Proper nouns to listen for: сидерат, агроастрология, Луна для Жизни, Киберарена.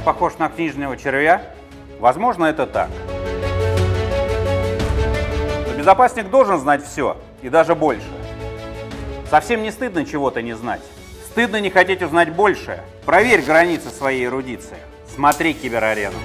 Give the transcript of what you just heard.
Я похож на книжного червя? Возможно, это так. Но безопасник должен знать все, и даже больше. Совсем не стыдно чего-то не знать. Стыдно не хотеть узнать больше. Проверь границы своей эрудиции. Смотри Киберарену.